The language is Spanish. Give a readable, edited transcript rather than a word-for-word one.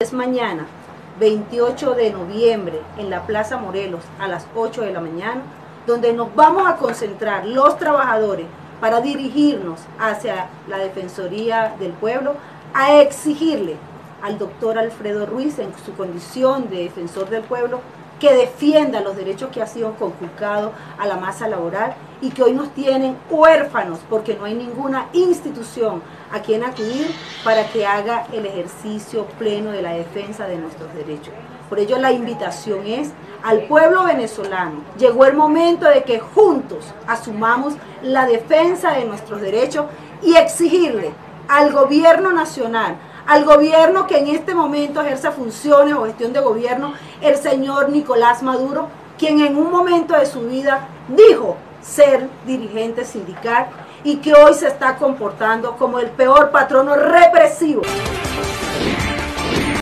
Es mañana, 28 de noviembre, en la Plaza Morelos, a las 8 de la mañana, donde nos vamos a concentrar los trabajadores para dirigirnos hacia la Defensoría del Pueblo a exigirle al doctor Alfredo Ruiz, en su condición de defensor del pueblo, que defienda los derechos que ha sido conculcado a la masa laboral y que hoy nos tienen huérfanos porque no hay ninguna institución a quien acudir para que haga el ejercicio pleno de la defensa de nuestros derechos. Por ello la invitación es al pueblo venezolano. Llegó el momento de que juntos asumamos la defensa de nuestros derechos y exigirle al gobierno nacional, al gobierno que en este momento ejerce funciones o gestión de gobierno, el señor Nicolás Maduro, quien en un momento de su vida dijo ser dirigente sindical y que hoy se está comportando como el peor patrono represivo.